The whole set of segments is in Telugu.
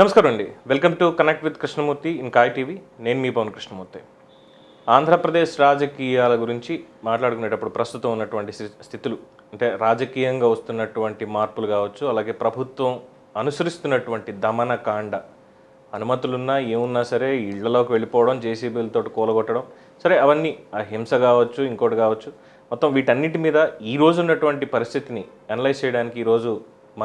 నమస్కారం అండి. Welcome to connect with Krishnamurthy in కాయ్ టీవీ. నేను మీ పవన్ కృష్ణమూర్తి. ఆంధ్రప్రదేశ్ రాజకీయాల గురించి మాట్లాడుకునేటప్పుడు ప్రస్తుతం ఉన్నటువంటి స్థితులు అంటే రాజకీయంగా వస్తున్నటువంటి మార్పులు కావచ్చు, అలాగే ప్రభుత్వం అనుసరిస్తున్నటువంటి దమనకాండ, అనుమతులున్నా ఏమున్నా సరే ఇళ్లలోకి వెళ్ళిపోవడం, జేసీబీలతో కూలగొట్టడం, సరే అవన్నీ ఆ హింస కావచ్చు, ఇంకోటి కావచ్చు, మొత్తం వీటన్నిటి మీద ఈరోజు ఉన్నటువంటి పరిస్థితిని అనలైజ్ చేయడానికి ఈరోజు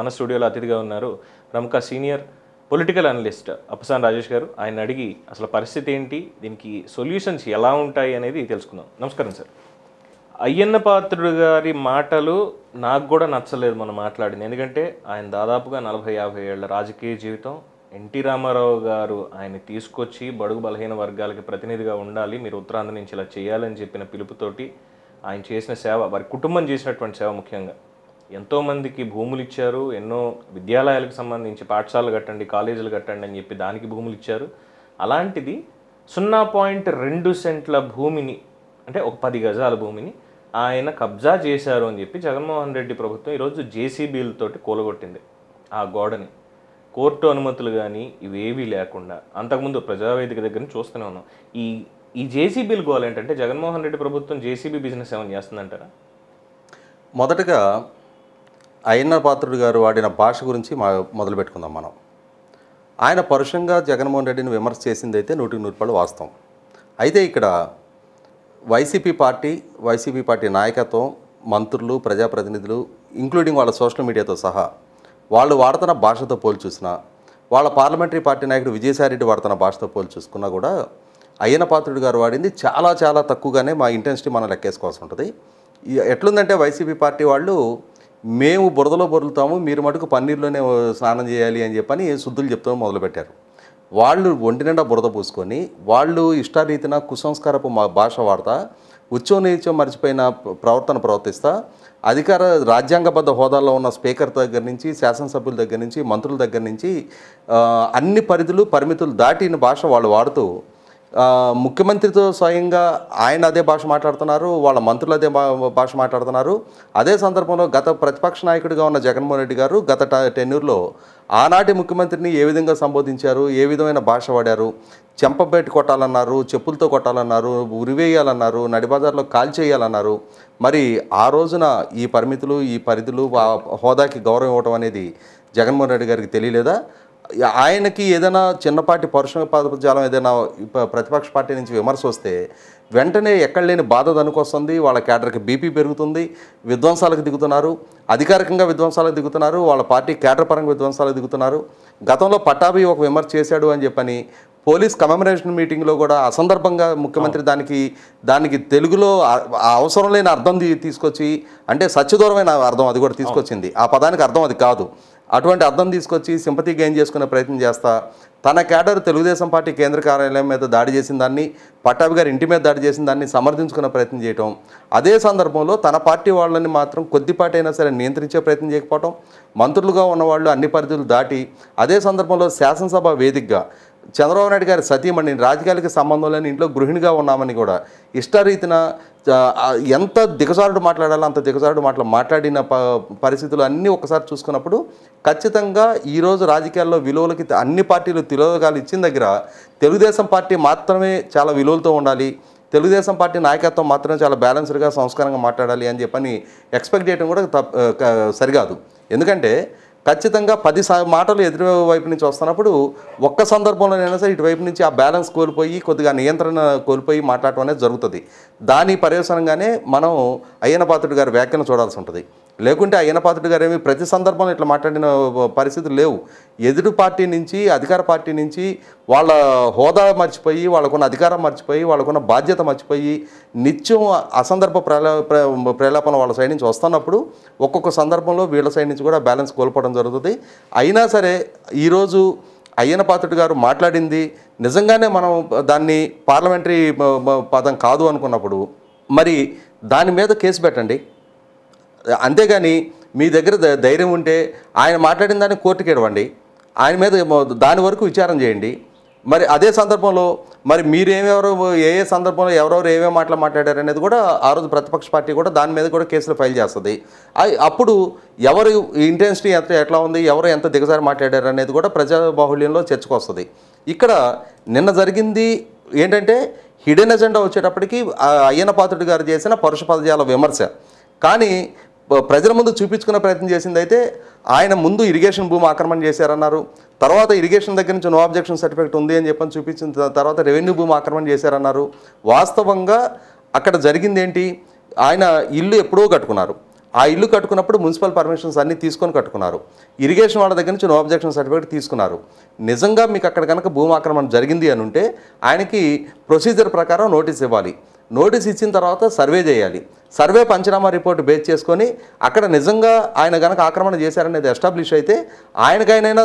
మన స్టూడియోలో అతిథిగా ఉన్నారు ప్రముఖ సీనియర్ పొలిటికల్ అనలిస్ట్ అప్పసాన్ రాజేష్ గారు. ఆయన అడిగి అసలు పరిస్థితి ఏంటి, దీనికి సొల్యూషన్స్ ఎలా ఉంటాయి అనేది తెలుసుకుందాం. నమస్కారం సార్. అయ్యన్న పాత్రుడు గారి మాటలు నాకు కూడా నచ్చలేదు మనం మాట్లాడింది. ఎందుకంటే ఆయన దాదాపుగా 40-50 ఏళ్ల రాజకీయ జీవితం, ఎన్టీ రామారావు గారు ఆయన తీసుకొచ్చి బడుగు బలహీన వర్గాలకి ప్రతినిధిగా ఉండాలి, మీరు ఉత్తరాంధ్ర నుంచి ఇలా చేయాలని చెప్పిన పిలుపుతోటి ఆయన చేసిన సేవ, వారి కుటుంబం చేసినటువంటి సేవ, ముఖ్యంగా ఎంతోమందికి భూములు ఇచ్చారు, ఎన్నో విద్యాలయాలకు సంబంధించి పాఠశాలలు కట్టండి, కాలేజీలు కట్టండి అని చెప్పి దానికి భూములు ఇచ్చారు. అలాంటిది 0.2 సెంట్ల భూమిని, అంటే ఒక 10 గజాల భూమిని ఆయన కబ్జా చేశారు అని చెప్పి జగన్మోహన్ రెడ్డి ప్రభుత్వం ఈరోజు జేసీబీలతోటి కూలగొట్టింది ఆ గోడని, కోర్టు అనుమతులు కానీ ఇవేవీ లేకుండా. అంతకుముందు ప్రజావేదిక దగ్గర నుంచి చూస్తూనే ఉన్నాం. ఈ జేసీబీలు గోల్ ఏంటంటే జగన్మోహన్ రెడ్డి ప్రభుత్వం జేసీబీ బిజినెస్ ఏమని చేస్తుందంటారా? మొదటగా అయ్యన్న పాత్రుడు గారు వాడిన భాష గురించి మొదలు పెట్టుకుందాం మనం. ఆయన పరుషంగా జగన్మోహన్ రెడ్డిని విమర్శ చేసింది అయితే 100% వాస్తవం. అయితే ఇక్కడ వైసీపీ పార్టీ నాయకత్వం, మంత్రులు, ప్రజాప్రతినిధులు ఇంక్లూడింగ్ వాళ్ళ సోషల్ మీడియాతో సహా వాళ్ళు వాడుతున్న భాషతో పోల్చి చూసినా, వాళ్ళ పార్లమెంటరీ పార్టీ నాయకుడు విజయసాయిరెడ్డి వాడుతున్న భాషతో పోల్చి చూసుకున్నా కూడా అయ్యన్న పాత్రుడు గారు వాడింది చాలా చాలా తక్కువగానే మా ఇంటెన్సిటీ మనం లెక్కేసుకోవాల్సి ఉంటుంది. ఎట్లుందంటే వైసీపీ పార్టీ వాళ్ళు మేము బురదలో బొరులుతాము, మీరు మటుకు పన్నీరులోనే స్నానం చేయాలి అని చెప్పని శుద్ధులు చెప్తాము మొదలుపెట్టారు. వాళ్ళు ఒంటి నిండా బురద పూసుకొని వాళ్ళు ఇష్టారీతిన కుసంస్కారపు మా భాష వాడతా, ఉచ్చో నీచం మర్చిపోయిన ప్రవర్తన ప్రవర్తిస్తా, అధికార రాజ్యాంగబద్ధ హోదాల్లో ఉన్న స్పీకర్ దగ్గర నుంచి, శాసనసభ్యుల దగ్గర నుంచి, మంత్రుల దగ్గర నుంచి అన్ని పరిధులు పరిమితులు దాటిన భాష వాళ్ళు వాడుతూ ముఖ్యమంత్రితో స్వయంగా ఆయన అదే భాష మాట్లాడుతున్నారు, వాళ్ళ మంత్రులు అదే భాష మాట్లాడుతున్నారు. అదే సందర్భంలో గత ప్రతిపక్ష నాయకుడిగా ఉన్న జగన్మోహన్ రెడ్డి గారు గత టెన్యూర్లో ఆనాటి ముఖ్యమంత్రిని ఏ విధంగా సంబోధించారు, ఏ విధమైన భాష వాడారు, చెంపబెట్టి కొట్టాలన్నారు, చెప్పులతో కొట్టాలన్నారు, ఉరివేయాలన్నారు, నడిబజార్లో కాల్చేయాలన్నారు. మరి ఆ రోజున ఈ పరిమితులు, ఈ పరిధులు, హోదాకి గౌరవం ఇవ్వడం అనేది జగన్మోహన్ రెడ్డి గారికి తెలియలేదా? ఆయనకి ఏదైనా చిన్నపాటి పరుష పదజాలం ఏదైనా ప్రతిపక్ష పార్టీ నుంచి విమర్శ వస్తే వెంటనే ఎక్కడ లేని బాధ దనుకొస్తుంది, వాళ్ళ క్యాడర్కి బీపీ పెరుగుతుంది, విధ్వంసాలకు దిగుతున్నారు, అధికారికంగా విధ్వంసాలకు దిగుతున్నారు, వాళ్ళ పార్టీ క్యాడర్ పరంగా విధ్వంసాలకు దిగుతున్నారు. గతంలో పట్టాభి ఒక విమర్శ చేశాడు అని చెప్పని పోలీస్ కమెమరేషన్ మీటింగ్లో కూడా అసందర్భంగా ముఖ్యమంత్రి దానికి తెలుగులో అవసరం లేని అర్థం తీసుకొచ్చి, అంటే సత్యదూరమైన అర్థం అది కూడా తీసుకొచ్చింది, ఆ పదానికి అర్థం అది కాదు, అటువంటి అర్థం తీసుకొచ్చి సింపతి గెయిన్ చేసుకునే ప్రయత్నం చేస్తా, తన క్యాడర్ తెలుగుదేశం పార్టీ కేంద్ర కార్యాలయం మీద దాడి చేసిన దాన్ని, పట్టాభి గారి ఇంటి మీద దాడి చేసిన దాన్ని సమర్థించుకునే ప్రయత్నం చేయటం, అదే సందర్భంలో తన పార్టీ వాళ్ళని మాత్రం కొద్దిపాటైనా సరే నియంత్రించే ప్రయత్నం చేయకపోవటం, మంత్రులుగా ఉన్నవాళ్ళు అన్ని పరిధులు దాటి, అదే సందర్భంలో శాసనసభ వేదికగా చంద్రబాబు నాయుడు గారి సతీమణి, రాజకీయాలకి సంబంధం లేని ఇంట్లో గృహిణిగా ఉన్నామని కూడా ఇష్టరీతిన ఎంత దిగజారుడు మాట్లాడాలో అంత దిగజారుడు మాట్లాడిన పరిస్థితులు అన్నీ ఒకసారి చూసుకున్నప్పుడు ఖచ్చితంగా ఈరోజు రాజకీయాల్లో విలువలకి అన్ని పార్టీలు తిలోదకాలు ఇచ్చిన దగ్గర తెలుగుదేశం పార్టీ మాత్రమే చాలా విలువలతో ఉండాలి, తెలుగుదేశం పార్టీ నాయకత్వం మాత్రమే చాలా బ్యాలెన్స్డ్గా సంస్కారంగా మాట్లాడాలి అని చెప్పని ఎక్స్పెక్ట్ చేయడం కూడా సరికాదు. ఎందుకంటే ఖచ్చితంగా 10 మాటలు ఎదురువైపు నుంచి వస్తున్నప్పుడు ఒక్క సందర్భంలోనైనా సరే ఇటువైపు నుంచి ఆ బ్యాలెన్స్ కోల్పోయి, కొద్దిగా నియంత్రణ కోల్పోయి మాట్లాడటం అనేది జరుగుతుంది. దాని పర్యవసనంగానే మనం అయ్యన్న పాత్రుడు గారి వ్యాఖ్యను చూడాల్సి ఉంటుంది. లేకుంటే అయ్యన్న పాత్రుడు గారు ఏమి ప్రతి సందర్భంలో ఇట్లా మాట్లాడిన పరిస్థితులు లేవు. ఎదురు పార్టీ నుంచి, అధికార పార్టీ నుంచి వాళ్ళ హోదా మర్చిపోయి, వాళ్ళకున్న అధికారం మర్చిపోయి, వాళ్ళకున్న బాధ్యత మర్చిపోయి నిత్యం అసందర్భ ప్రలాపన వాళ్ళ సైడ్ నుంచి వస్తున్నప్పుడు ఒక్కొక్క సందర్భంలో వీళ్ళ సైడ్ నుంచి కూడా బ్యాలెన్స్ కోల్పోవడం జరుగుతుంది. అయినా సరే ఈరోజు అయ్యన్న పాత్రుడు గారు మాట్లాడింది నిజంగానే మనం దాన్ని పార్లమెంటరీ పదం కాదు అనుకున్నప్పుడు మరి దాని మీద కేసు పెట్టండి. అంతేగాని మీ దగ్గర ధైర్యం ఉంటే ఆయన మాట్లాడిన దాన్ని కోర్టుకి ఇవ్వండి, ఆయన మీద దాని వరకు విచారం చేయండి. మరి అదే సందర్భంలో మరి మీరు ఏమేవరో ఏ ఏ సందర్భంలో ఎవరెవరు ఏమేం మాట్లాడారు అనేది కూడా ఆ రోజు ప్రతిపక్ష పార్టీ కూడా దాని మీద కూడా కేసులు ఫైల్ చేస్తుంది. అప్పుడు ఎవరు ఇంటెన్సిటీ ఎట్లా ఉంది, ఎవరు ఎంత దిగజారి మాట్లాడారు అనేది కూడా ప్రజా బాహుళ్యంలో చర్చకు వస్తుంది. ఇక్కడ నిన్న జరిగింది ఏంటంటే హిడెన్ ఎజెండా వచ్చేటప్పటికి అయ్యన పాత్రుడు గారు చేసిన పరుష పదజాల విమర్శ. కానీ ప్రజల ముందు చూపించుకునే ప్రయత్నం చేసిందైతే ఆయన ముందు ఇరిగేషన్ భూమి ఆక్రమణ చేశారన్నారు, తర్వాత ఇరిగేషన్ దగ్గర నుంచి నో అబ్జెక్షన్ సర్టిఫికేట్ ఉంది అని చెప్పని చూపించిన తర్వాత రెవెన్యూ భూమి ఆక్రమణ చేశారన్నారు. వాస్తవంగా అక్కడ జరిగింది ఏంటి, ఆయన ఇల్లు ఎప్పుడో కట్టుకున్నారు, ఆ ఇల్లు కట్టుకున్నప్పుడు మున్సిపల్ పర్మిషన్స్ అన్నీ తీసుకొని కట్టుకున్నారు, ఇరిగేషన్ వాళ్ళ దగ్గర నుంచి నో అబ్జెక్షన్ సర్టిఫికేట్ తీసుకున్నారు. నిజంగా మీకు అక్కడ కనుక భూమి ఆక్రమణ జరిగింది అని ఉంటే ఆయనకి ప్రొసీజర్ ప్రకారం నోటీస్ ఇవ్వాలి, నోటీస్ ఇచ్చిన తర్వాత సర్వే చేయాలి, సర్వే పంచనామా రిపోర్ట్ బేస్ చేసుకొని అక్కడ నిజంగా ఆయన కనుక ఆక్రమణ చేశారనేది ఎస్టాబ్లిష్ అయితే ఆయనకైనా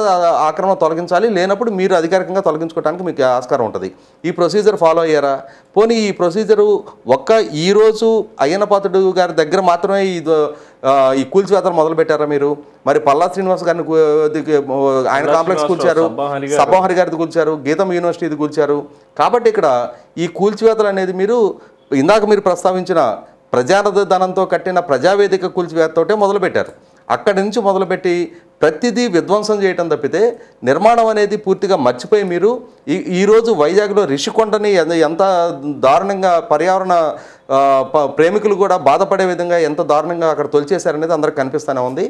ఆక్రమణ తొలగించాలి, లేనప్పుడు మీరు అధికారికంగా తొలగించుకోవడానికి మీకు ఆస్కారం ఉంటుంది. ఈ ప్రొసీజర్ ఫాలో అయ్యారా? పోనీ ఈ ప్రొసీజరు ఒక్క ఈరోజు అయ్యన పాత్రుడు గారి దగ్గర మాత్రమే ఈ కూల్చివేతలు మొదలుపెట్టారా మీరు? మరి పల్లా శ్రీనివాస్ గారిని ఆయన కాంప్లెక్స్ కూల్చారు, సభాహరి గారిది కూల్చారు, గీతం యూనివర్సిటీది కూల్చారు. కాబట్టి ఇక్కడ ఈ కూల్చివేతలు అనేది మీరు ఇందాక మీరు ప్రస్తావించిన ప్రజాధనంతో కట్టిన ప్రజావేదిక కూల్చివేతతోటే మొదలుపెట్టారు. అక్కడి నుంచి మొదలుపెట్టి ప్రతిదీ విధ్వంసం చేయటం తప్పితే నిర్మాణం అనేది పూర్తిగా మర్చిపోయి మీరు ఈరోజు వైజాగ్లో రిషికొండని ఎంత దారుణంగా పర్యావరణ ప్రేమికులు కూడా బాధపడే విధంగా ఎంత దారుణంగా అక్కడ తొలిచేశారనేది అందరికి కనిపిస్తూనే ఉంది.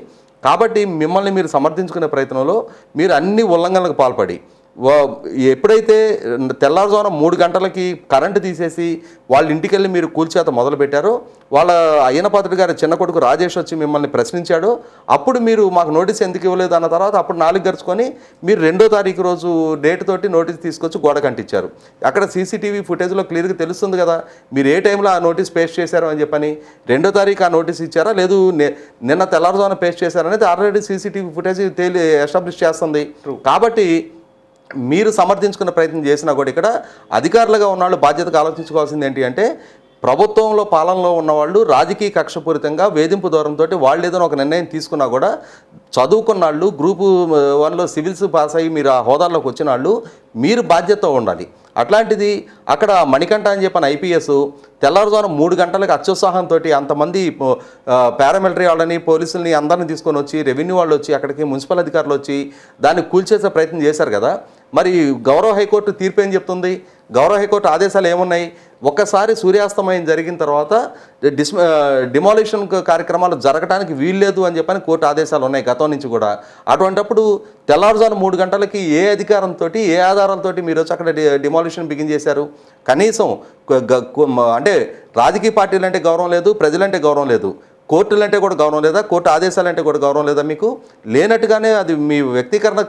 కాబట్టి మిమ్మల్ని మీరు సమర్థించుకునే ప్రయత్నంలో మీరు అన్ని ఉల్లంఘనలకు పాల్పడి ఎప్పుడైతే తెల్లారుజామున 3 గంటలకి కరెంటు తీసేసి వాళ్ళ ఇంటికి వెళ్ళి మీరు కూల్చేత మొదలుపెట్టారో వాళ్ళ అయ్యన పాత్రుడు గారి చిన్న కొడుకు రాజేష్ వచ్చి మిమ్మల్ని ప్రశ్నించాడు. అప్పుడు మీరు మాకు నోటీస్ ఎందుకు ఇవ్వలేదు అన్న తర్వాత అప్పుడు నాలుగు గరుచుకొని మీరు 2వ తారీఖు రోజు డేట్ తోటి నోటీస్ తీసుకొచ్చి గోడ కంటించారు. అక్కడ సీసీటీవీ ఫుటేజ్లో క్లియర్గా తెలుస్తుంది కదా మీరు ఏ టైంలో ఆ నోటీస్ పేస్ట్ చేశారు అని చెప్పని. 2వ తారీఖు ఆ నోటీస్ ఇచ్చారా, లేదు నిన్న తెల్లారుజామున పేస్ట్ చేశారనేది ఆల్రెడీ సీసీటీవీ ఫుటేజ్ ఎస్టాబ్లిష్ చేస్తుంది. కాబట్టి మీరు సమర్థించుకునే ప్రయత్నం చేసినా కూడా ఇక్కడ అధికారులుగా ఉన్నవాళ్ళు బాధ్యతగా ఆలోచించుకోవాల్సింది ఏంటి అంటే ప్రభుత్వంలో పాలనలో ఉన్నవాళ్ళు రాజకీయ కక్షపూరితంగా వేధింపు దూరంతో వాళ్ళు ఏదైనా ఒక నిర్ణయం తీసుకున్నా కూడా చదువుకున్న వాళ్ళు గ్రూప్ 1లో సివిల్స్ పాస్ అయ్యి మీరు ఆ హోదాల్లోకి వచ్చిన వాళ్ళు మీరు బాధ్యతతో ఉండాలి. అట్లాంటిది అక్కడ మణికంఠ అని చెప్పిన ఐపీఎస్ తెల్లారుజామున 3 గంటలకు అత్యుత్సాహంతో అంతమంది పారామిలిటరీ వాళ్ళని పోలీసుల్ని అందరిని తీసుకొని వచ్చి రెవెన్యూ వాళ్ళు వచ్చి అక్కడికి మున్సిపల్ అధికారులు వచ్చి దాన్ని కూల్చేసే ప్రయత్నం చేశారు కదా. మరి గౌరవ హైకోర్టు తీర్పు ఏం చెప్తుంది, గౌరవ హైకోర్టు ఆదేశాలు ఏమున్నాయి? ఒక్కసారి సూర్యాస్తమయం జరిగిన తర్వాత డిమాలిషన్ కార్యక్రమాలు జరగడానికి వీల్లేదు అని చెప్పని కోర్టు ఆదేశాలు ఉన్నాయి గతం నుంచి కూడా. అటువంటిప్పుడు తెల్లారుజామున 3 గంటలకి ఏ అధికారంతో ఏ ఆధారాలతో మీరు వచ్చి అక్కడ డిమాలిషన్ బిగిన్ చేశారు? కనీసం అంటే రాజకీయ పార్టీలు అంటే గౌరవం లేదు, ప్రజలంటే గౌరవం లేదు, కోర్టులు అంటే కూడా గౌరవం లేదా, కోర్టు ఆదేశాలంటే కూడా గౌరవం లేదా మీకు? లేనట్టుగానే అది మీ వ్యక్తీకరణ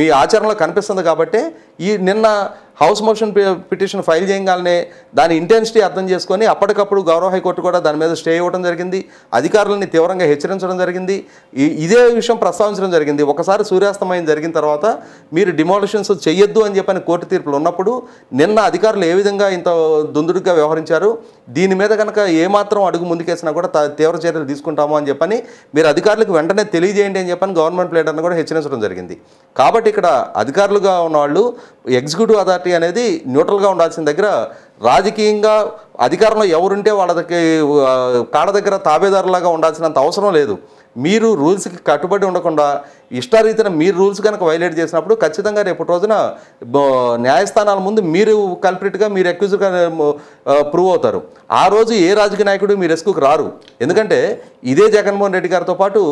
మీ ఆచరణలో కనిపిస్తుంది. కాబట్టి ఈ నిన్న హౌస్ మోషన్ పిటిషన్ ఫైల్ చేయగానే దాని ఇంటెన్సిటీ అర్థం చేసుకొని అప్పటికప్పుడు గౌరవ హైకోర్టు కూడా దాని మీద స్టే ఇవ్వడం జరిగింది, అధికారులని తీవ్రంగా హెచ్చరించడం జరిగింది, ఇదే విషయం ప్రస్తావించడం జరిగింది. ఒకసారి సూర్యాస్తమయం జరిగిన తర్వాత మీరు డిమాలిషన్స్ చేయొద్దు అని చెప్పని కోర్టు తీర్పులు ఉన్నప్పుడు నిన్న అధికారులు ఏ విధంగా ఇంత దుందుడుగా వ్యవహరించారు, దీని మీద కనుక ఏమాత్రం అడుగు ముందుకేసినా కూడా తీవ్ర చర్యలు తీసుకుంటాము అని చెప్పని మీరు అధికారులకు వెంటనే తెలియజేయండి అని చెప్పని గవర్నమెంట్ లీడర్ని కూడా హెచ్చరించడం జరిగింది. కాబట్టి ఇక్కడ అధికారులుగా ఉన్నవాళ్ళు ఎగ్జిక్యూటివ్ అథారిటీ అనేది న్యూట్రల్గా ఉండాల్సిన దగ్గర రాజకీయంగా అధికారంలో ఎవరుంటే వాళ్ళకి కాడ దగ్గర తాబేదారులాగా ఉండాల్సినంత అవసరం లేదు. మీరు రూల్స్కి కట్టుబడి ఉండకుండా ఇష్టారీతిన మీరు రూల్స్ కనుక వైలేట్ చేసినప్పుడు ఖచ్చితంగా రేపటి రోజున న్యాయస్థానాల ముందు మీరు కల్ప్రిట్గా మీరు అక్యూజ్డ్గా ప్రూవ్ అవుతారు. ఆ రోజు ఏ రాజకీయ నాయకుడు మీ రెస్క్యూకి రారు. ఎందుకంటే ఇదే జగన్మోహన్ రెడ్డి గారితో పాటు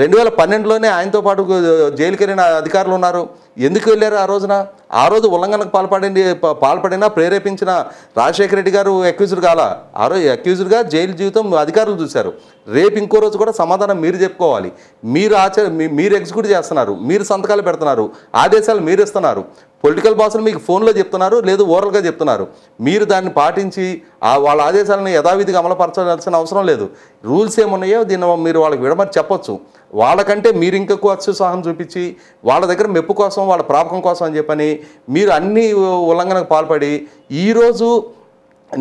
2012లోనే ఆయనతో పాటు జైలుకి వెళ్ళిన అధికారులు ఉన్నారు. ఎందుకు వెళ్ళారు ఆ రోజున? ఆ రోజు ఉల్లంఘనకు పాల్పడినా ప్రేరేపించిన రాజశేఖర రెడ్డి గారు అక్యూజ్డ్ కాల, ఆ రోజు అక్యూజ్డ్గా జైలు జీవితం అధికారులు చూశారు. రేపు ఇంకో రోజు కూడా సమాధానం మీరు చెప్పుకోవాలి. మీరు ఎగ్జిక్యూట్ చేస్తున్నారు, మీరు సంతకాలు పెడుతున్నారు, ఆదేశాలు మీరు ఇస్తున్నారు, పొలిటికల్ బాసులు మీకు ఫోన్లో చెప్తున్నారు, లేదు ఓరల్గా చెప్తున్నారు. మీరు దాన్ని పాటించి వాళ్ళ ఆదేశాలను యథావిధిగా అమలుపరచాల్సిన అవసరం లేదు. రూల్స్ ఏమున్నాయో దీన్ని మీరు వాళ్ళకి విడమని చెప్పొచ్చు. వాళ్ళకంటే మీరు ఇంకా అత్యుత్సాహం చూపించి వాళ్ళ దగ్గర మెప్పు కోసం వాళ్ళ ప్రాపకం కోసం అని చెప్పని మీరు అన్ని ఉల్లంఘనకు పాల్పడి ఈరోజు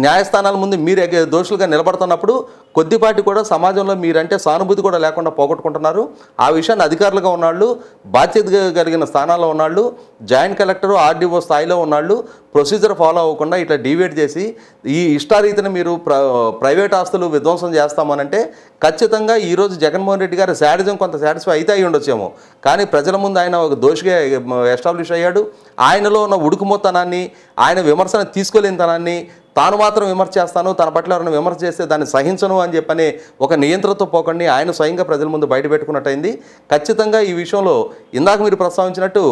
న్యాయస్థానాల ముందు మీరే దోషులుగా నిలబడతన్నప్పుడు కొద్దిపాటి కూడా సమాజంలో మీరంటే సానుభూతి కూడా లేకుండా పోగొట్టుకుంటున్నారు. ఆ విషయాన్ని అధికారులుగా ఉన్నాళ్ళు, బాధ్యతగా కలిగిన స్థానాల్లో ఉన్నాళ్ళు, జాయింట్ కలెక్టర్ ఆర్డీఓ స్థాయిలో ఉన్నాళ్ళు ప్రొసీజర్ ఫాలో అవ్వకుండా ఇట్లా డివేట్ చేసి ఈ ఇష్టారీతిని మీరు ప్రైవేట్ ఆస్తులు విధ్వంసం చేస్తామనంటే ఖచ్చితంగా ఈరోజు జగన్మోహన్ రెడ్డి గారి శాడిజం కొంత సాటిస్ఫై అయితే అయి ఉండొచ్చేమో, కానీ ప్రజల ముందు ఆయన ఒక దోషిగా ఎస్టాబ్లిష్ అయ్యాడు. ఆయనలో ఉన్న ఉడుకుమోతనాన్ని, ఆయన విమర్శన తీసుకోలేనితనాన్ని, తాను మాత్రం విమర్శ చేస్తాను, తన పట్ల ఎవరైనా విమర్శ చేస్తే దాన్ని సహించను అని చెప్పని ఒక నియంత్రణతో పోకండి ఆయన స్వయంగా ప్రజల ముందు బయటపెట్టుకున్నట్టయింది. ఖచ్చితంగా ఈ విషయంలో ఇందాక మీరు ప్రస్తావించినట్టు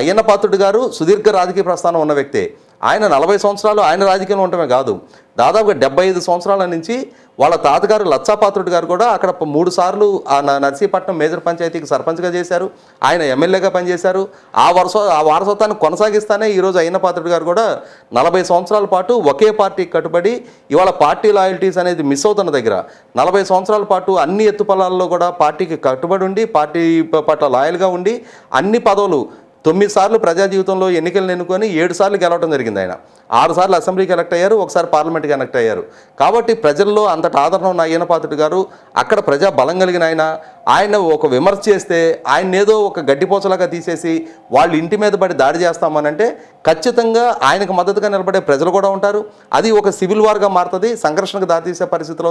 అయ్యన్న పాత్రుడు గారు సుదీర్ఘ రాజకీయ ప్రస్థానం ఉన్న వ్యక్తే. ఆయన 40 సంవత్సరాలు ఆయన రాజకీయంలో ఉండటమే కాదు, దాదాపుగా 75 సంవత్సరాల నుంచి వాళ్ళ తాతగారు లచ్చా పాత్రుడు గారు కూడా అక్కడ 3 సార్లు ఆ నర్సీపట్నం మేజర్ పంచాయతీకి సర్పంచ్గా చేశారు, ఆయన ఎమ్మెల్యేగా పనిచేశారు. ఆ వారసత్వాన్ని కొనసాగిస్తానే ఈరోజు అయ్యన్న పాత్రుడు గారు కూడా 40 సంవత్సరాల పాటు ఒకే పార్టీకి కట్టుబడి ఇవాళ పార్టీ లాయల్టీస్ అనేది మిస్ అవుతున్న దగ్గర 40 సంవత్సరాల పాటు అన్ని ఎత్తుపలాల్లో కూడా పార్టీకి కట్టుబడి ఉండి, పార్టీ పట్ల లాయల్గా ఉండి, అన్ని పదవులు 9 సార్లు ప్రజా జీవితంలో ఎన్నికలను ఎన్నుకొని 7 సార్లు గెలవడం జరిగింది. ఆయన 6 సార్లు అసెంబ్లీకి ఎలక్ట్ అయ్యారు, ఒకసారి పార్లమెంట్కి ఎలక్ట్ అయ్యారు. కాబట్టి ప్రజల్లో అంతటి ఆదరణ ఉన్న అయ్యన్న పాత్రుడు గారు అక్కడ ప్రజా బలం కలిగిన ఆయన ఒక విమర్శ చేస్తే ఆయన ఏదో ఒక గడ్డిపోచలాగా తీసేసి వాళ్ళు ఇంటి మీద పడి దాడి చేస్తామనంటే ఖచ్చితంగా ఆయనకు మద్దతుగా నిలబడే ప్రజలు కూడా ఉంటారు. అది ఒక సివిల్ వార్గా మారుతుంది, సంఘర్షణకు దారితీసే పరిస్థితిలో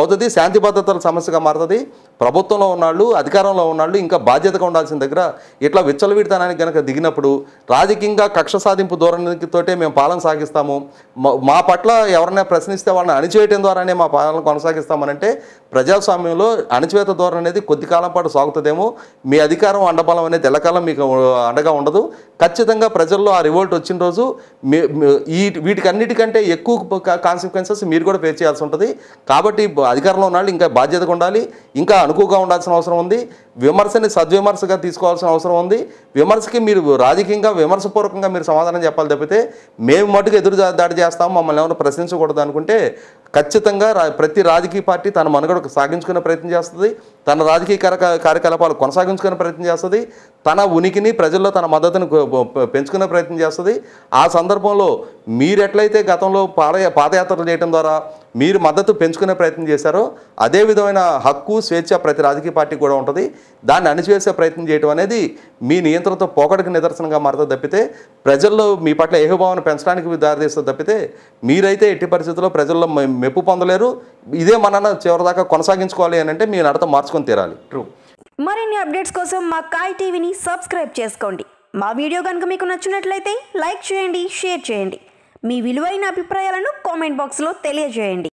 అవుతుంది, శాంతి భద్రతల సమస్యగా మారుతుంది. ప్రభుత్వంలో ఉన్నాళ్ళు, అధికారంలో ఉన్నాళ్ళు ఇంకా బాధ్యతగా ఉండాల్సిన దగ్గర ఇట్లా విచ్చలవిడతానికి కనుక దిగినప్పుడు రాజకీయంగా కక్ష సాధింపు ధోరణితోటే మేము పాలన సాగిస్తాము, మా పట్ల ఎవరైనా ప్రశ్నిస్తే వాళ్ళని అణిచివేయడం ద్వారానే మా పాలన కొనసాగిస్తామనంటే ప్రజాస్వామ్యంలో అణచివేత ధోరణి అనేది కొద్ది కాలం పాటు సాగుతుందేమో. మీ అధికారం అండబలం అనేది ఎల్లకాలం మీకు అండగా ఉండదు. ఖచ్చితంగా ప్రజల్లో ఆ రివోల్ట్ వచ్చిన రోజు వీటికన్నిటికంటే ఎక్కువ కాన్సిక్వెన్సెస్ మీరు కూడా ఫేస్ చేయాల్సి ఉంటుంది. కాబట్టి అధికారంలో ఉన్న వాళ్ళు ఇంకా బాధ్యతగా ఉండాలి, ఇంకా అనుకువగా ఉండాల్సిన అవసరం ఉంది. విమర్శని సద్విమర్శగా తీసుకోవాల్సిన అవసరం ఉంది. విమర్శకి మీరు రాజకీయంగా విమర్శపూర్వకంగా మీరు సమాధానం చెప్పాలి తప్పితే మేము మటుకు ఎదురు దాడి చేస్తాము, మమ్మల్ని ఏమైనా ప్రశ్నించకూడదు అనుకుంటే ఖచ్చితంగా ప్రతి రాజకీయ పార్టీ తన మనుగడకు సాగించుకునే ప్రయత్నం చేస్తుంది, తన రాజకీయ కార్యకలాపాలు కొనసాగించుకునే ప్రయత్నం చేస్తుంది, తన ఉనికిని ప్రజల్లో తన మద్దతును పెంచుకునే ప్రయత్నం చేస్తుంది. ఆ సందర్భంలో మీరు ఎట్లయితే గతంలో పాదయాత్రలు చేయడం ద్వారా మీరు మద్దతు పెంచుకునే ప్రయత్నం చేశారో అదే విధమైన హక్కు స్వేచ్ఛ ప్రతి రాజకీయ పార్టీ కూడా ఉంటుంది. దాన్ని అణిచివేసే ప్రయత్నం చేయడం అనేది మీ నియంత్రణతో పోకడకు నిదర్శనంగా మారుతుంది తప్పితే ప్రజల్లో మీ పట్ల ఏహోభావాన్ని పెంచడానికి దారితీస్తుంది తప్పితే మీరైతే ఎట్టి పరిస్థితుల్లో ప్రజల్లో మెప్పు పొందలేరు. ఇదే మనన్న చివరిదాకా కొనసాగించుకోవాలి అని అంటే మీ నడత మార్చుకొని తీరాలి. ట్రూ. మరిన్ని అప్డేట్స్ కోసం మా కాయ్ టీవీని సబ్స్క్రైబ్ చేసుకోండి. మా వీడియో కనుక మీకు నచ్చినట్లయితే లైక్ చేయండి, షేర్ చేయండి. మీ విలువైన అభిప్రాయాలను కామెంట్ బాక్స్లో తెలియజేయండి.